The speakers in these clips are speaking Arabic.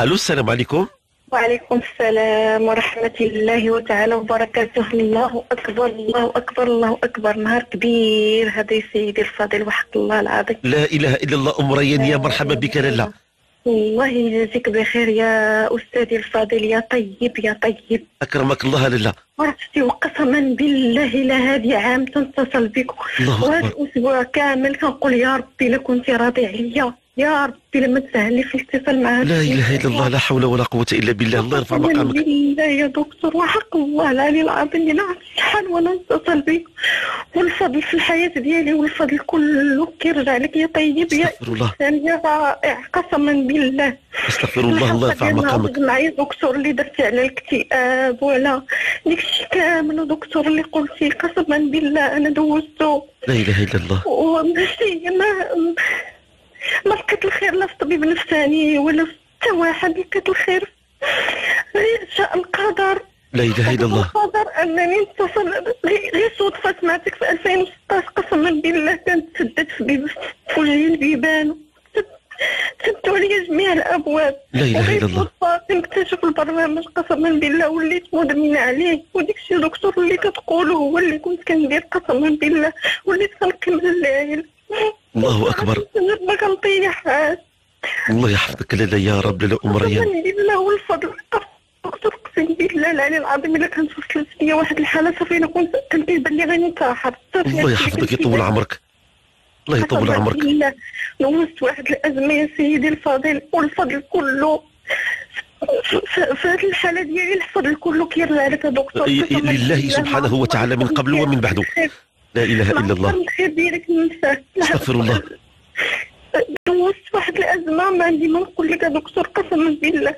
الو السلام عليكم. وعليكم السلام ورحمة الله وتعالى وبركاته. الله أكبر الله أكبر الله أكبر، نهار كبير هذا يا سيدي الفاضل وحق الله العظيم. لا إله إلا الله. أم ريان يا مرحبا بك. لالا الله يجازيك بخير يا أستاذي الفاضل، يا طيب يا طيب. أكرمك الله لالا. ورثتي وقسما بالله لهذه عام تنتصل بك، وهذا الأسبوع كامل كنقول يا ربي لو كنتي راضي عليا، يا ربي لما تسهلي في الاتصال معاك. لا اله الا الله، لا حول ولا قوه الا بالله. الله يرفع مقامك. بالله يا دكتور وحق الله العلي العظيم، لا عرفت شحال وانا نتصل بك، والفضل في الحياه ديالي والفضل كله كيرجع لك يا طيب يا انسان يا رائع، قسما بالله. استغفر الله. الله يرفع مقامك. معايا دكتور اللي درتي على الاكتئاب وعلى داك الشيء كامل، دكتور اللي قلتي قسما بالله انا دوزته. لا اله الا الله. وماشي ما لقيت الخير لا في طبيب نفساني ولا في حتى واحد، لقيت الخير غير شاء القدر. لا اله الا الله. القدر انني نتصل غير صدفه، سمعتك في 2016 قسما بالله، كانت سدت في وجهي البيبان، سدتوا عليا جميع الابواب. لا اله الا الله. صدفه نكتشف البرنامج قسما بالله، وليت مدمنه عليه، وديك الشيء دكتور اللي كتقوله هو اللي كنت كندير قسما بالله، وليت كنكمل العيل. الله اكبر. ما كنطيح. الله يحفظك لالا يا رب. لالا ام ريان قسما بالله والفضل دكتور، قسما بالله العلي العظيم الا كانت وصلت ليا واحد الحاله صافي انا كنت كنبان لي غننتحر. الله يحفظك يطول عمرك. الله يطول عمرك. بالله نوزت واحد الازمه يا سيدي الفاضل، والفضل كله في هذه الحاله ديالي، الفضل كله كيرجع لك يا دكتور لله سبحانه وتعالى من قبل ومن بعده. لا اله الا الله. استغفر الله. دوزت واحد الازمه ما عندي ما نقول لك يا دكتور قسما بالله.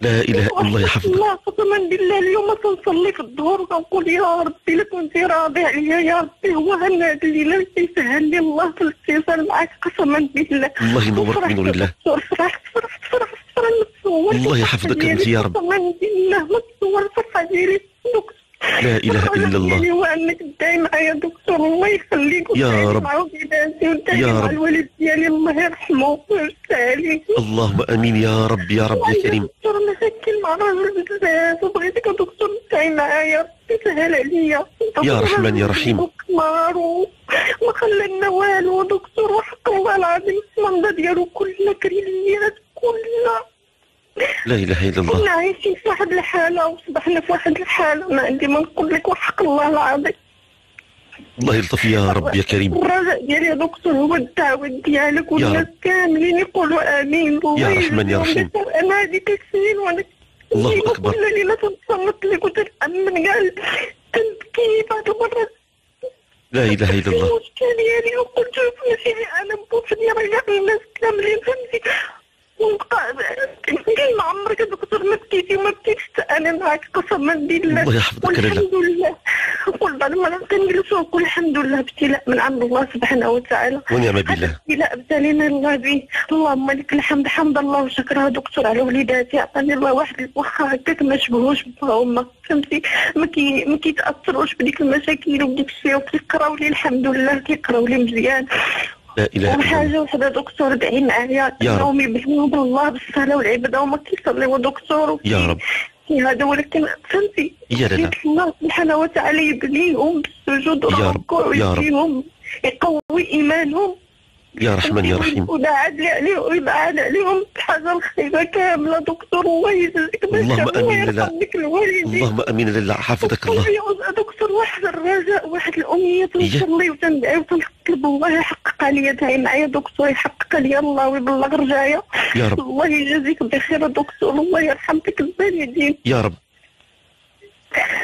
لا اله الا الله. يحفظك الله قسما بالله. اليوم كنصلي في الظهر وكنقول يا ربي لو كنتي راضي عليا، يا ربي هو هنا هاد الليله يسهل لي الله في الاتصال معاك قسما بالله. الله ينورك من نور الله. فرحت فرحت فرحت فرحت. الله يحفظك انت يا رب. قسما بالله ما تصور الفرحه ديالي. لا اله الا الله. وانك داي معايا دكتور الله يخليك يا رب. يا رب. الوالد ديالي الله يرحمه ويرجع عليه. اللهم امين يا رب يا رب يا كريم. دكتور انا شاكين مع راجل بزاف وبغيتك يا دكتور داي معايا، تسهل عليا يا رحمن يا رحيم. ما خلى لنا والو دكتور وحق الله العظيم، المنظر ديالو كلنا كريليات كلنا. لا اله الا الله. كنا عايشين في واحد الحاله وصبحنا في واحد الحاله، ما عندي ما نقول لك وحق الله العظيم. الله يلطف يا رب يا كريم. الرجاء ديالي يا دكتور هو الدعوه ديالك والناس كاملين يقولوا امين. يا رحمن يا رحيم. انا هذه 3 سنين وانا الله اكبر كل ليله تنصمت لك وتتامن كاع تنبكي بعض المرات. لا اله الا الله. المشكل ديالي وقلت لك انا بغيت نرجع للناس كاملين فهمتي، ونبقى كاين عمرك يا دكتور ما بكيتي وما بكيتش انا معاك قسما بالله. الله يحفظك لالا. الحمد لله. بعد ما كنجلسوا نقول الحمد لله ابتلاء من عند الله سبحانه وتعالى ونعم بالله. ابتلاء ابتلينا الله به، اللهم لك الحمد، حمد الله وشكرها دكتور على وليداتي، عطاني الله واحد الوخا هكاك ما شبهوش بها هما فهمتي، ما كيتاثروش بديك المشاكل وديك الشيء، وكيقراو لي الحمد لله كيقراو لي مزيان. لا اله الا الله. وحاجه وحده دكتور دعي معايا نومي بحمد الله بالصلاه والعباده وما كيصليوا دكتور يا رب هذا، ولكن فهمتي يا الله سبحانه وتعالى يبنيهم بالسجود والركوع ويديهم يقوي ايمانهم يا رحمن يا رحيم، ويبعد عليهم ويبعد عليهم الحاجه الخيبه كامله دكتور الله يجزيك اللهم امين لله. اللهم امين لله. حفظك الله دكتور. واحد الرجاء واحد الامنيه تنصلي وتندعي وتنطلب الله يحقق عليا، دعي معايا دكتور يحقق عليا الله ويبلغ رجايا يا رب. الله يجزيك بخير دكتور. الله يرحم بك الوالدين يا رب.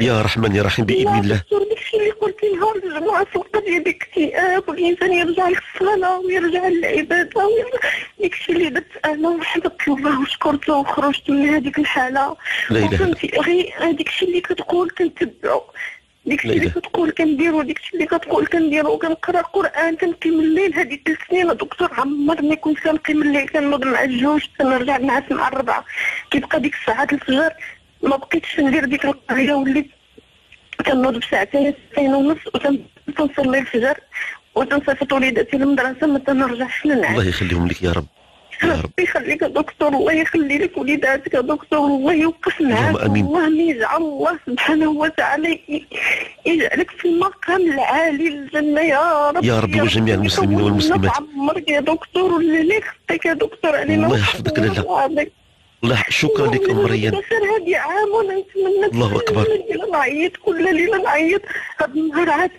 يا رحمن يا رحيم باذن الله. دكتور داكشي اللي قلتي لهم الجماعه في القضيه ديال الاكتئاب، والانسان يرجع للصلاه ويرجع للعباده ويرجع داكشي اللي درت انا وحمدت الله وشكرته وخرجت من هذيك الحاله. لا اله الا الله. غير هذاك الشيء اللي كتقول كنتبعو، داكشي اللي كتقول كنديرو، داكشي اللي كتقول كنديرو، كنقرا القران كنقيم الليل. هذه 3 سنين دكتور عمرني كنت كنقيم الليل، كنوض مع 2 كنرجع نعس مع 4، كيبقى ديك الساعات الفجر ما بقيتش ندير ديك القضيه، وليت كنوض ب2 ونص وتنصلي الفجر وتنصيفط وليداتي للمدرسه ما تنرجعش للنعس. الله يخليهم لك يا رب. ربي يخليك يا دكتور، الله يخلي لك وليداتك يا دكتور، الله يوقف معاك، الله ما يجعل الله سبحانه وتعالى يجعلك في المقام العالي الجنة يا رب يا رب، وجميع المسلمين والمسلمات. عمرك يا دكتور واللي خصك يا دكتور علينا، الله يحفظك لاله. الله شكرا لك ام ريان، هذه عام وانا نتمنى. الله اكبر، نعيط كل ليله، نعيط هاد النهار عاد.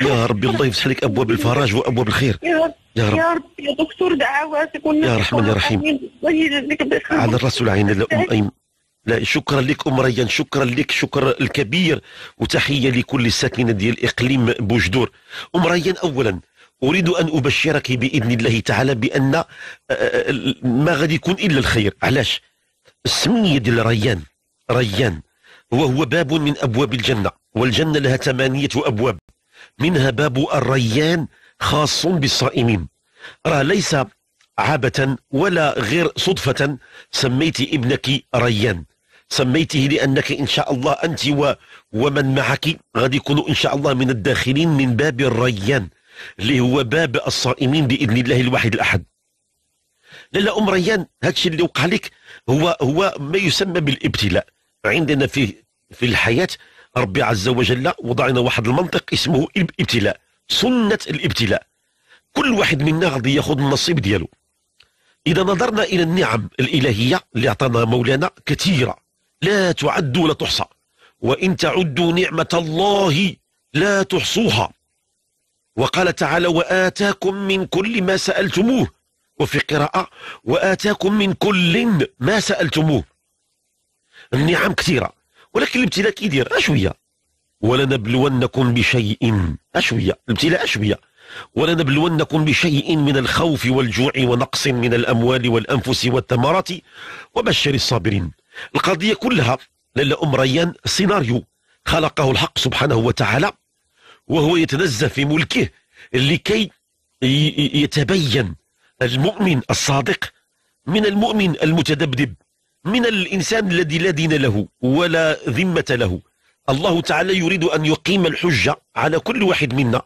يا ربي الله يفتح لك ابواب الفرج وابواب الخير يا رب يا رب يا دكتور، دعواتك يا رحمن يا رحيم على الراس والعين. لا شكرا لك ام ريان، شكرا لك، شكرا الكبير، وتحيه لكل الساكنه ديال اقليم بوجدور. ام ريان، اولا أريد أن أبشرك بإذن الله تعالى بأن ما غادي يكون إلا الخير. علاش؟ السمية ديال ريان، ريان وهو باب من أبواب الجنة، والجنة لها 8 أبواب، منها باب الريان خاص بالصائمين. راه ليس عابة ولا غير صدفة سميت ابنك ريان، سميته لأنك إن شاء الله أنت ومن معك غادي يكونوا إن شاء الله من الداخلين من باب الريان اللي هو باب الصائمين باذن الله الواحد الاحد. لا ام ريان، هادشي اللي وقع لك هو ما يسمى بالابتلاء. عندنا في الحياه ربي عز وجل وضع لنا واحد المنطق اسمه الابتلاء، سنه الابتلاء. كل واحد منا غادي ياخذ النصيب ديالو. اذا نظرنا الى النعم الالهيه اللي اعطانا مولانا كثيره لا تعد ولا تحصى، وان تعدوا نعمه الله لا تحصوها. وقال تعالى: وآتاكم من كل ما سألتموه، وفي قراءة: وآتاكم من كل ما سألتموه. النعم كثيرة، ولكن الابتلاء كيدير شوية. ولنبلونكم بشيء شوية، الابتلاء شوية. ولنبلونكم بشيء من الخوف والجوع ونقص من الأموال والأنفس والثمرات وبشر الصابرين. القضية كلها لالا أم ريان سيناريو خلقه الحق سبحانه وتعالى، وهو يتنزه في ملكه لكي يتبين المؤمن الصادق من المؤمن المتذبذب، من الإنسان الذي لا دين له ولا ذمة له. الله تعالى يريد أن يقيم الحجة على كل واحد منا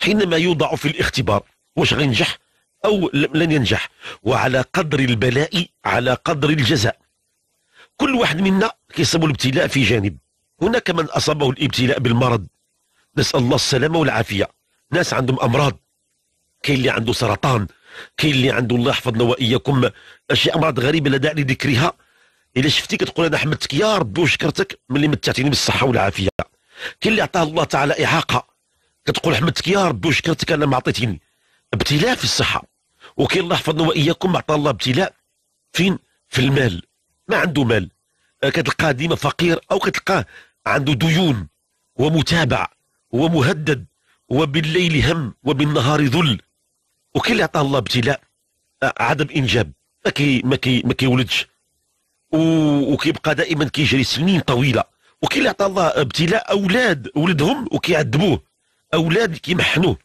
حينما يوضع في الاختبار، واش غينجح أو لن ينجح. وعلى قدر البلاء على قدر الجزاء. كل واحد منا كيصيبو الابتلاء في جانب. هناك من أصابه الابتلاء بالمرض، نسأل الله السلامة والعافية. ناس عندهم أمراض، كاين اللي عنده سرطان، كاين اللي عنده الله يحفظنا وإياكم أشياء أمراض غريبة لا داعي لذكرها. إلا شفتي كتقول أنا حمدتك يا ربي وشكرتك ملي متعتيني بالصحة والعافية. كاين اللي عطاه الله تعالى إعاقة، كتقول حمدتك يا ربي وشكرتك أنا ما عطيتيني. ابتلاء في الصحة. وكاين الله يحفظنا وإياكم عطاه الله ابتلاء فين؟ في المال، ما عنده مال، كتلقاه ديما فقير، أو كتلقاه عنده ديون ومتابع ومهدد، وبالليل هم وبالنهار ذل. وكاين اللي عطاه الله ابتلاء عدم انجاب، ما كيولدش وكيبقى دائما كيجري سنين طويله. وكاين اللي عطاه الله ابتلاء اولاد ولدهم وكيعذبوه، اولاد كيمحنوه.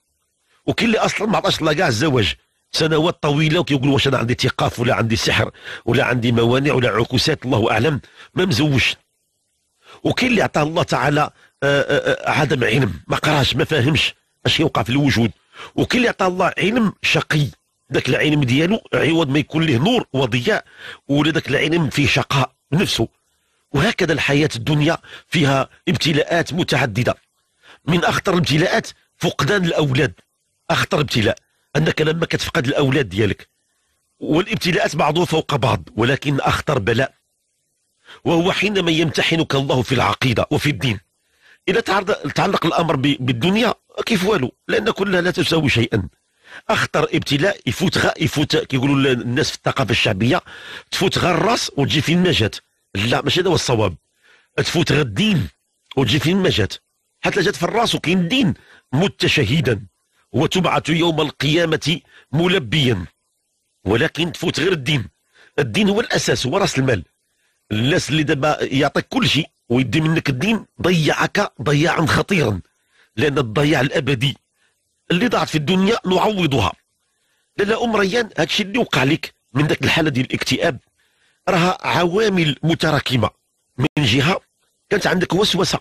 وكاين اللي اصلا ما عطاش الله كاع الزواج سنوات طويله، وكيقول واش انا عندي ثقاف ولا عندي سحر ولا عندي موانع ولا عكوسات، الله اعلم، ما مزوجش. وكاين اللي عطاه الله تعالى عدم علم، ما قراش، ما فاهمش اش يوقع في الوجود. وكاين اللي عطاه الله علم شقي، ذاك العلم ديالو عوض ما يكون له نور وضياء، ولا ذاك العلم فيه شقاء بنفسه. وهكذا الحياه الدنيا فيها ابتلاءات متعدده. من اخطر الابتلاءات فقدان الاولاد، اخطر ابتلاء انك لما كتفقد الاولاد ديالك. والابتلاءات بعضها فوق بعض، ولكن اخطر بلاء وهو حينما يمتحنك الله في العقيده وفي الدين. إذا تعلق الأمر بالدنيا كيف والو، لأن كلها لا تساوي شيئا. أخطر ابتلاء يفوت كيقولوا الناس في الثقافة الشعبية، تفوت غير الراس وتجي فين ما جات. لا، ماشي هذا هو الصواب. تفوت غير الدين وتجي فين ما جات، حتى جات في الراس. وكاين الدين: مت شهيدا وتبعث يوم القيامة ملبيا. ولكن تفوت غير الدين. الدين هو الأساس، هو رأس المال. الناس اللي دابا يعطيك كل شيء ويدي منك الدين ضيعك ضياعا خطيرا، لأن الضياع الأبدي اللي ضاعت في الدنيا نعوضها. لالا أم ريان، هادشي اللي وقع لك من ذاك الحالة ديال الاكتئاب راها عوامل متراكمة. من جهة كانت عندك وسوسة،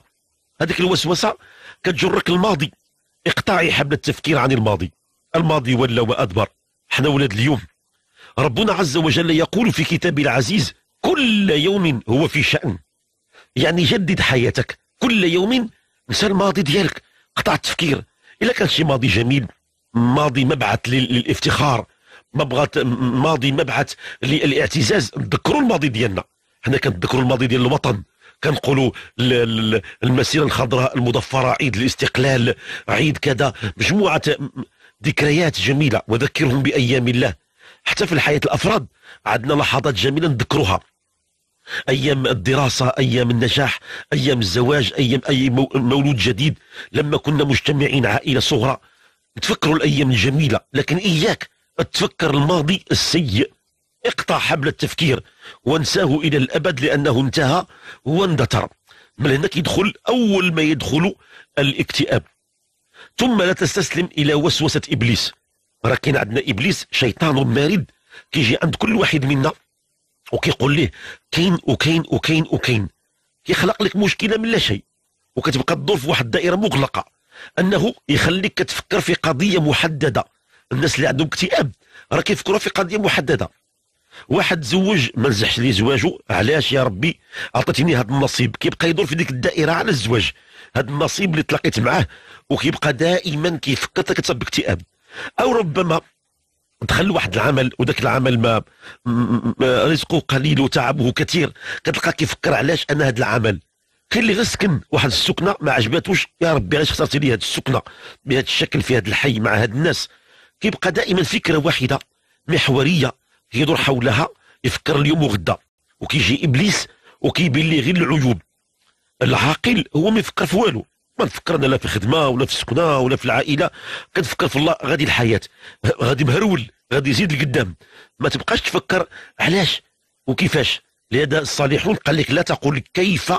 هذيك الوسوسة كتجرك الماضي. اقطعي حبل التفكير عن الماضي، الماضي ولا وأدبر. حنا ولاد اليوم ربنا عز وجل يقول في كتابه العزيز: كل يوم هو في شأن. يعني جدد حياتك كل يوم، انسى الماضي ديالك، قطع التفكير. إلا كان شي ماضي جميل، ماضي مبعث للافتخار، ماضي مبعث للاعتزاز، نذكروا الماضي ديالنا. حنا كنتذكروا الماضي ديال الوطن، كنقولوا المسيرة الخضراء المضفرة، عيد الاستقلال، عيد كذا، مجموعة ذكريات جميلة. وذكرهم بأيام الله. حتى في الحياة الأفراد عندنا لحظات جميلة نذكرها، أيام الدراسة، أيام النجاح، أيام الزواج، أيام أي مولود جديد، لما كنا مجتمعين عائلة صغرى، تفكروا الأيام الجميلة. لكن إياك تفكر الماضي السيء، اقطع حبل التفكير وانساه إلى الأبد، لأنه انتهى واندثر. من هناك يدخل أول ما يدخل الاكتئاب. ثم لا تستسلم إلى وسوسة إبليس. راه كاين عندنا إبليس، شيطان مارد، كيجي عند كل واحد منا وكيقول ليه كاين وكاين وكاين وكاين، كيخلق لك مشكله من لا شيء، وكتبقى تدور في واحد الدائره مغلقه، انه يخليك كتفكر في قضيه محدده. الناس اللي عندهم اكتئاب راه كيفكروا في قضيه محدده. واحد تزوج ما نجحش ليه زواجو، علاش يا ربي عطيتني هذا النصيب؟ كيبقى يدور في ديك الدائره على الزواج، هذا النصيب اللي تلاقيت معاه، وكيبقى دائما كيفكر، كتصاب باكتئاب. او ربما دخل واحد العمل، وذاك العمل ما رزقه قليل وتعبه كثير، كتلقى كيفكر علاش انا هذا العمل. كاين اللي غير سكن واحد السكنه ما عجباتوش، يا ربي علاش خسرتي لي هذه السكنه بهذا الشكل في هذا الحي مع هاد الناس. كيبقى دائما فكره واحده محوريه كيدور حولها، يفكر اليوم وغدا. وكيجي ابليس وكيبين ليه غير العيوب. العاقل هو ما يفكر في والو، ما نفكر انا لا في الخدمه ولا في السكنه ولا في العائله، كنفكر في الله، غادي الحياه غادي مهرول، غادي يزيد لقدام، ما تبقاش تفكر علاش وكيفاش. لهذا الصالحون قال لك: لا تقول كيف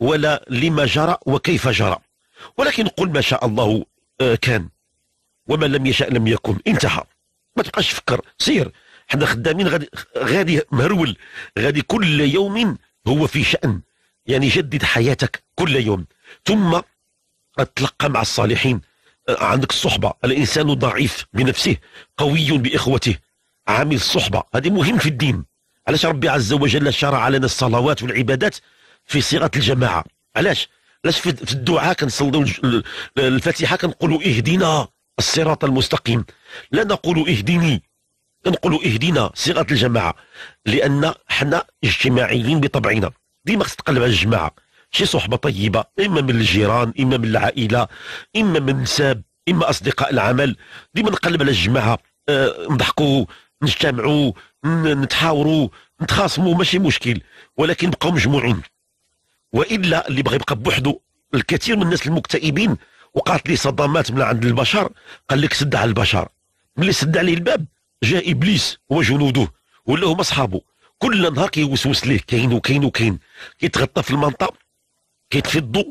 ولا لما جرى وكيف جرى، ولكن قل ما شاء الله كان، وما لم يشاء لم يكن. انتهى، ما تبقاش تفكر، سير. حنا خدامين غادي مهرول، غادي كل يوم هو في شأن. يعني جدد حياتك كل يوم. ثم تلقى مع الصالحين، عندك الصحبة. الإنسان ضعيف بنفسه قوي بإخوته، عامل الصحبة. هذه مهم في الدين. علاش ربي عز وجل شرع لنا الصلوات والعبادات في صيغة الجماعة؟ علاش في الدعاء كنصلوا الفاتحة كنقولوا اهدنا الصراط المستقيم، لا نقولوا اهدني، نقولوا اهدنا، صيغة الجماعة. لأن حنا اجتماعيين بطبعنا، ديما خص تقلب على الجماعة. شي صحبة طيبة، إما من الجيران، إما من العائلة، إما من النساب، إما أصدقاء العمل. ديما نقلب على الجماعة، نضحكوا، نجتمعوا، نتحاوروا، نتخاصموا، ماشي مشكل، ولكن بقاو مجموعين. وإلا اللي بغى يبقى بوحدو، الكثير من الناس المكتئبين وقعت ليه صدمات من عند البشر، قال لك سد على البشر. ملي سد عليه الباب جاء إبليس وجنوده، ولا هما أصحابه، كل نهار كيوسوس ليه كاين وكاين وكاين، كيتغطى في المنطقة، كيتفضوا،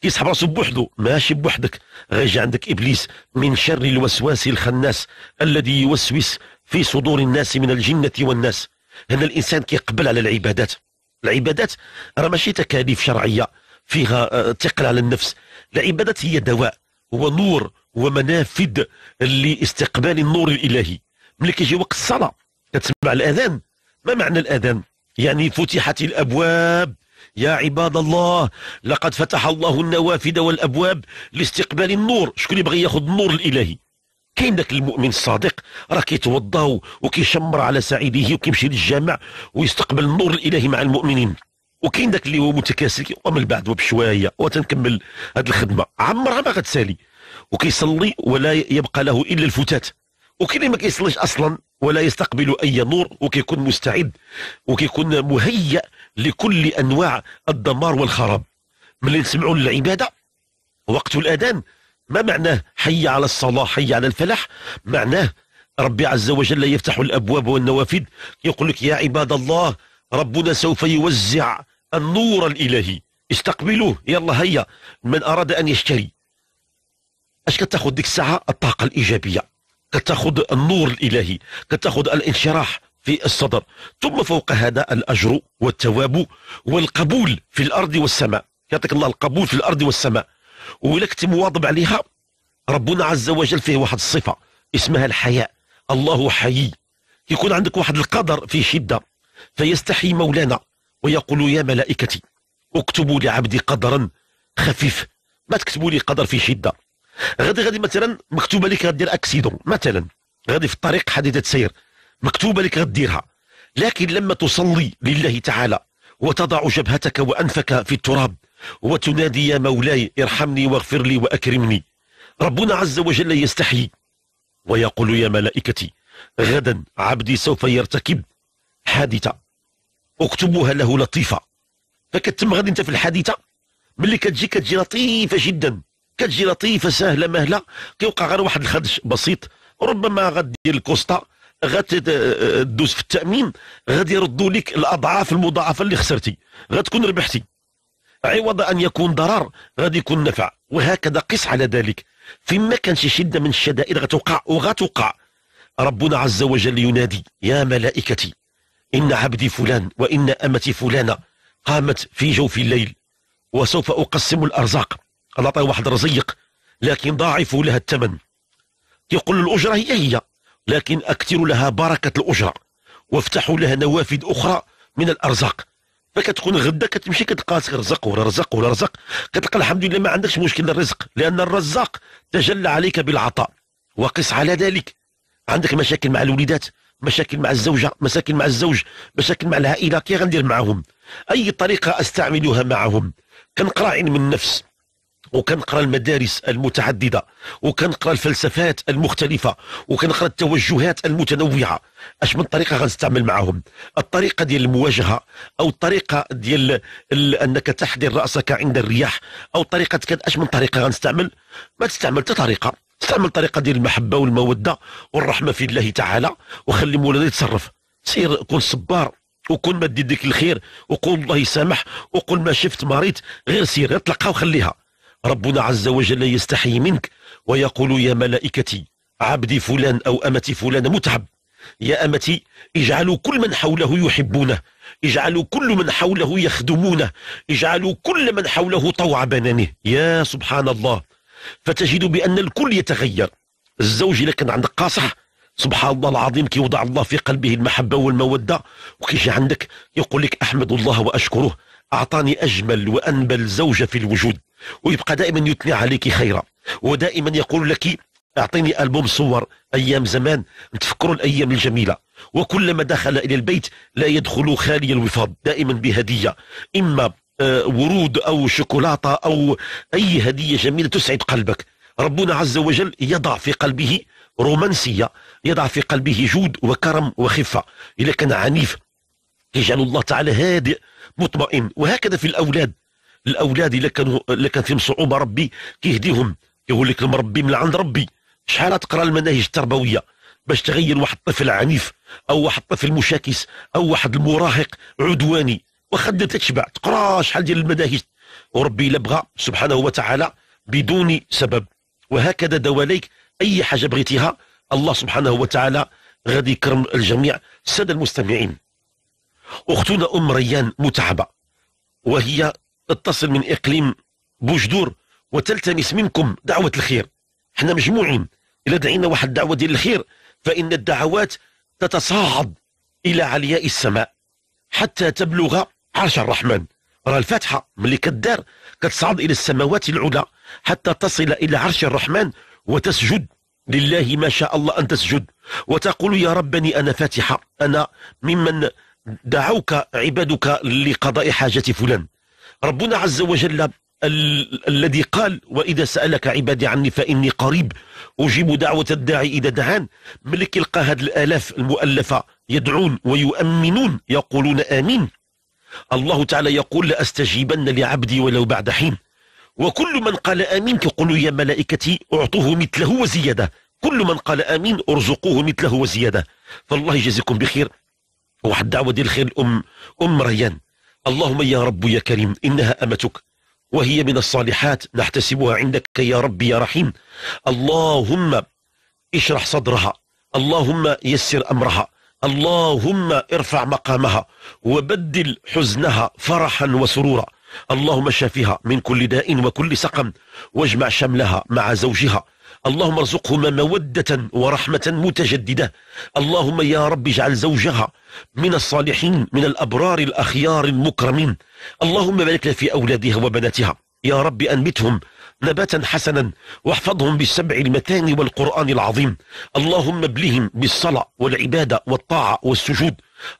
كيسحب راسو بوحدو. ماشي بوحدك، غيجي عندك ابليس. من شر الوسواس الخناس الذي يوسوس في صدور الناس من الجنه والناس. هنا الانسان كيقبل على العبادات. العبادات راه ماشي تكاليف شرعيه فيها ثقل على النفس. العبادات هي دواء، هو نور، هو منافذ لاستقبال النور الالهي. ملي كيجي وقت الصلاه كتسمع الاذان. ما معنى الاذان؟ يعني فتحت الابواب يا عباد الله، لقد فتح الله النوافذ والابواب لاستقبال النور. شكون يبغي ياخذ النور الالهي؟ كاين داك المؤمن الصادق، راه كيتوضا وكيشمر على سعيده وكيمشي للجامع ويستقبل النور الالهي مع المؤمنين. وكاين داك اللي هو متكاسل، ومن بعد وبشويه وتنكمل هذه الخدمه، عمرها ما غتسالي، وكيصلي ولا يبقى له الا الفتات. وكاين اللي ما كيصليش اصلا ولا يستقبل اي نور، وكيكون مستعد وكيكون مهيأ لكل انواع الدمار والخراب. ملي نسمعوا للعباده وقت الاذان، ما معناه حي على الصلاه حي على الفلاح؟ معناه ربي عز وجل يفتح الابواب والنوافذ، يقول لك يا عباد الله ربنا سوف يوزع النور الالهي، استقبلوه، يلا هيا من اراد ان يشتري. اش كتاخذ ديك الساعه؟ الطاقه الايجابيه، كتاخذ النور الالهي، كتاخذ الانشراح في الصدر. ثم فوق هذا الأجر والتواب والقبول في الأرض والسماء. يعطيك الله القبول في الأرض والسماء. وإلا كنت مواظب عليها، ربنا عز وجل فيه واحد الصفة اسمها الحياء. الله حيي، يكون عندك واحد القدر فيه شدة، فيستحي مولانا ويقول يا ملائكتي اكتبوا لعبدي قدرا خفيف، ما تكتبوا لي قدر فيه شدة. غادي مثلا مكتوبة لك غدير اكسيدون مثلا، غادي في الطريق حادثة سير مكتوبة لك غديرها، لكن لما تصلي لله تعالى وتضع جبهتك وأنفك في التراب وتنادي يا مولاي ارحمني واغفر لي وأكرمني، ربنا عز وجل يستحيي ويقول يا ملائكتي غدا عبدي سوف يرتكب حادثة اكتبوها له لطيفة. فكتم غدا انت في الحادثة ملي كتجي لطيفة جدا، كتجي لطيفة سهلة مهلة، كيوقع غير واحد الخدش بسيط، ربما غدير الكوسطة غتدوز في التأمين غادي يردوا لك الأضعاف المضاعفة اللي خسرتي، غتكون ربحتي. عوض أن يكون ضرر غادي يكون نفع، وهكذا قس على ذلك. فيما كان شي شدة من الشدائد غتوقع وغتوقع. ربنا عز وجل ينادي يا ملائكتي إن عبدي فلان وإن أمتي فلانة قامت في جوف الليل وسوف أقسم الأرزاق. الله عطاه واحد رزيق لكن ضاعفوا لها الثمن. يقول الأجرة هي لكن أكثروا لها بركة الأجرة وافتحوا لها نوافذ أخرى من الأرزاق. فكتكون غدا كتمشي كتلقى رزق ولا رزق ولا رزق، كتلقى الحمد لله ما عندكش مشكل الرزق لأن الرزاق تجلى عليك بالعطاء. وقس على ذلك عندك مشاكل مع الوليدات، مشاكل مع الزوجة، مشاكل مع الزوج، مشاكل مع العائلة، كي غندير معهم؟ أي طريقة أستعملها معهم؟ كنقرأ علم النفس وكنقرا المدارس المتعدده وكنقرا الفلسفات المختلفه وكنقرا التوجهات المتنوعه، اش من طريقه غنستعمل معهم؟ الطريقه ديال المواجهه، او الطريقه ديال انك تحضر راسك عند الرياح، او طريقه اش من طريقه غنستعمل؟ ما تستعمل حتى طريقه، استعمل طريقه ديال المحبه والموده والرحمه في الله تعالى، وخلي مولانا يتصرف. سير كون صبار وكون ما ديك الخير وقول الله يسامح وقول ما شفت مريض، غير سير غير تلقاها وخليها. ربنا عز وجل يستحي منك ويقول يا ملائكتي عبدي فلان أو أمتي فلان متعب، يا أمتي اجعلوا كل من حوله يحبونه، اجعلوا كل من حوله يخدمونه، اجعلوا كل من حوله طوع بنانه. يا سبحان الله، فتجد بأن الكل يتغير. الزوج إذا كان عندك قاصح سبحان الله العظيم كيوضع الله في قلبه المحبة والمودة، وكيجي عندك يقول لك أحمد الله وأشكره أعطاني أجمل وأنبل زوجة في الوجود، ويبقى دائما يثني عليك خيرا، ودائما يقول لك أعطيني ألبوم صور أيام زمان نتفكروا الأيام الجميلة. وكلما دخل إلى البيت لا يدخل خالي الوفاض، دائما بهدية، إما ورود أو شوكولاتة أو أي هدية جميلة تسعد قلبك. ربنا عز وجل يضع في قلبه رومانسية، يضع في قلبه جود وكرم وخفة. إذا كان عنيف يجعل الله تعالى هادئ مطمئن. وهكذا في الأولاد، الأولاد إلا كان فيهم صعوبة ربي كيهديهم، يقول لك المربي من عند ربي. شحال تقرا المناهج التربوية باش تغير واحد الطفل عنيف أو واحد الطفل مشاكس أو واحد المراهق عدواني؟ واخا دير تتشبع تقرا شحال ديال المناهج، وربي إلا بغى سبحانه وتعالى بدون سبب. وهكذا دواليك أي حاجة بغيتيها الله سبحانه وتعالى غادي يكرم الجميع. السادة المستمعين، أختنا أم ريان متعبة، وهي تتصل من إقليم بوجدور وتلتمس منكم دعوة الخير. احنا مجموعين، إذا دعينا واحد دعوة ديال الخير فإن الدعوات تتصاعد إلى علياء السماء حتى تبلغ عرش الرحمن. راه الفاتحة ملي كدار كتصعد إلى السماوات العلى حتى تصل إلى عرش الرحمن وتسجد لله ما شاء الله أن تسجد، وتقول يا ربني أنا فاتحة، أنا ممن دعوك عبادك لقضاء حاجة فلان. ربنا عز وجل الذي قال وإذا سألك عبادي عني فإني قريب أجيب دعوة الداعي إذا دعان، ملي كيلقى هاد الآلاف المؤلفة يدعون ويؤمنون يقولون آمين، الله تعالى يقول لأستجيبن لعبدي ولو بعد حين. وكل من قال آمين كيقولوا يا ملائكتي أعطوه مثله وزيادة، كل من قال آمين أرزقوه مثله وزيادة. فالله يجزيكم بخير. واحد دعوة ديال الخير أم ريان، اللهم يا رب يا كريم إنها أمتك وهي من الصالحات نحتسبها عندك يا رب يا رحيم، اللهم اشرح صدرها، اللهم يسر أمرها، اللهم ارفع مقامها وبدل حزنها فرحا وسرورا، اللهم شافها من كل داء وكل سقم واجمع شملها مع زوجها، اللهم ارزقهما مودة ورحمة متجددة. اللهم يا رب اجعل زوجها من الصالحين من الأبرار الأخيار المكرمين. اللهم بارك لنا في أولادها وبناتها، يا رب أنبتهم نباتا حسنا واحفظهم بالسبع المتاني والقرآن العظيم. اللهم ابلهم بالصلاة والعبادة والطاعة والسجود.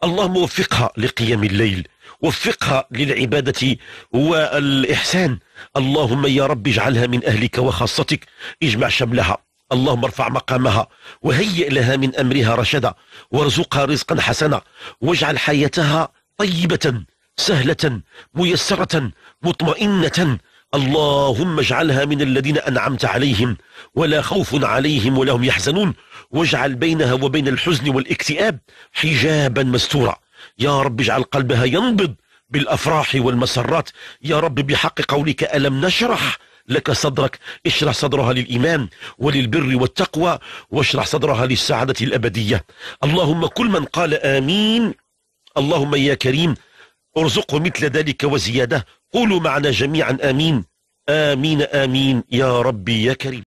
اللهم وفقها لقيام الليل، وفقها للعبادة والإحسان. اللهم يا رب اجعلها من أهلك وخاصتك، اجمع شملها، اللهم ارفع مقامها وهيئ لها من أمرها رشدا، وارزقها رزقا حسنا، واجعل حياتها طيبة سهلة ميسرة مطمئنة. اللهم اجعلها من الذين أنعمت عليهم ولا خوف عليهم ولا هم يحزنون، واجعل بينها وبين الحزن والاكتئاب حجابا مستورا. يا رب اجعل قلبها ينبض بالأفراح والمسرات. يا رب بحق قولك ألم نشرح لك صدرك، اشرح صدرها للإيمان وللبر والتقوى، واشرح صدرها للسعادة الأبدية. اللهم كل من قال آمين اللهم يا كريم ارزقه مثل ذلك وزيادة. قولوا معنا جميعا آمين آمين آمين يا ربي يا كريم.